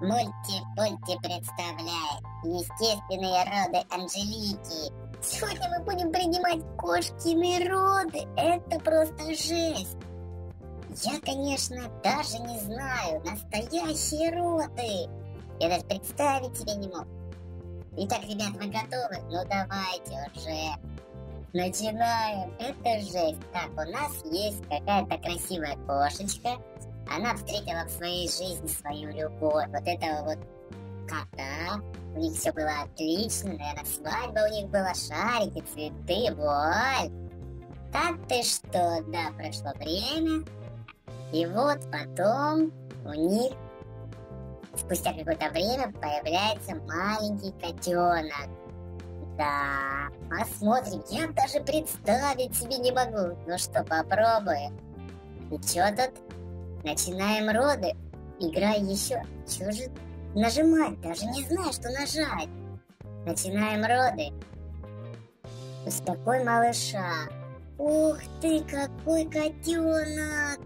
Мультипульти представляет неестественные роды Анжелики. Сегодня мы будем принимать кошкины роды. Это просто жесть. Я, конечно, даже не знаю, настоящие роды. Я даже представить себе не мог. Итак, ребят, вы готовы? Ну давайте уже. Начинаем. Это жесть. Так, у нас есть какая-то красивая кошечка. Она встретила в своей жизни свою любовь, вот этого вот кота, у них все было отлично, наверное, свадьба у них была, шарики, цветы, вуаль. Так ты что, да, прошло время, и вот потом у них спустя какое-то время появляется маленький котенок. Да, посмотрим, я даже представить себе не могу, ну что, попробуем. И что тут? Начинаем роды. Играй еще. Чего же нажимать? Даже не знаю, что нажать. Начинаем роды. Успокой малыша. Ух ты, какой котенок!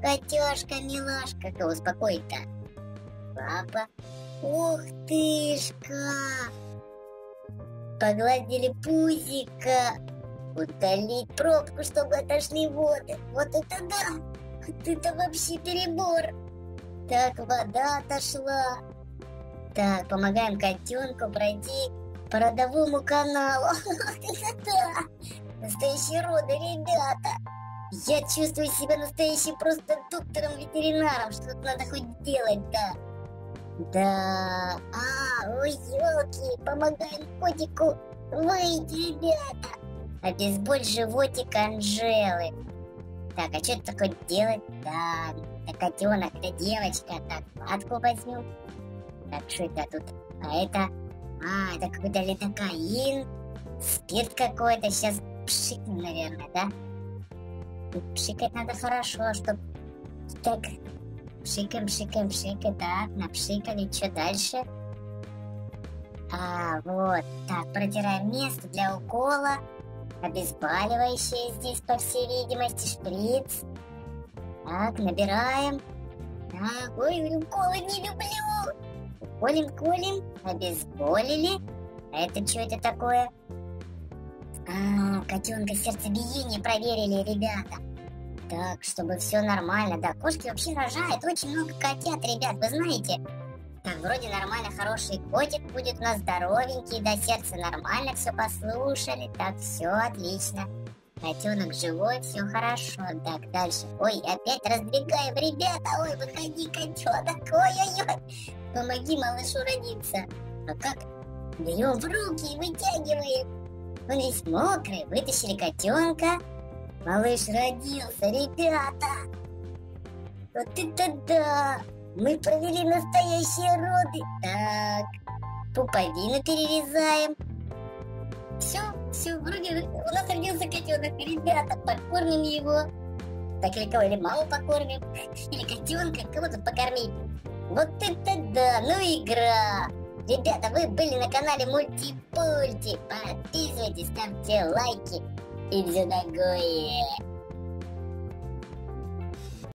Котешка, милашка. Кого успокоить-то? Папа. Ух ты, шка! Погладили пузика. Удалить пробку, чтобы отошли воды. Вот это да! Это вообще перебор. Так, вода отошла. Так, помогаем котенку пройти по родовому каналу. Настоящие роды, ребята. Я чувствую себя настоящим просто доктором-ветеринаром. Что-то надо хоть делать-то. Да. Ой, елки. Помогаем котику выйти, ребята. Обезболь животик Анжелы. Так, а что это такое делать? Да, это котенок, это девочка. Так, матку возьму. Так, что это тут? Это какой-то лидокаин. Спирт какой-то. Сейчас пшикнем, наверное, да? Пшикать надо хорошо, чтобы... Так, пшикаем, пшикаем, пшикаем. Так, напшикали. Что дальше? Вот. Так, протираем место для укола. Обезболивающее здесь, по всей видимости, шприц. Так, набираем. Так, ой, уколы не люблю. Колем-колем, обезболили. А это что это такое? Котенка сердцебиение проверили, ребята. Так, чтобы все нормально. Да, кошки вообще рожают очень много котят, ребят, вы знаете. Так, вроде нормально, хороший котик будет у нас, здоровенький, да, сердце нормально, все послушали, так, все отлично. Котенок живой, все хорошо, так, дальше. Ой, опять раздвигаем, ребята, ой, выходи, котенок, ой-ой-ой, помоги малышу родиться. А как? Берем в руки и вытягиваем. Он весь мокрый, вытащили котенка. Малыш родился, ребята. Вот это да! Мы провели настоящие роды. Так, пуповину перерезаем. Все, вроде у нас родился котенок. Ребята, покормим его. Так, или кого, или маму покормим, или котенка, кого-то покормить. Вот это да, ну игра. Ребята, вы были на канале Мультипульти. Подписывайтесь, ставьте лайки и все такое.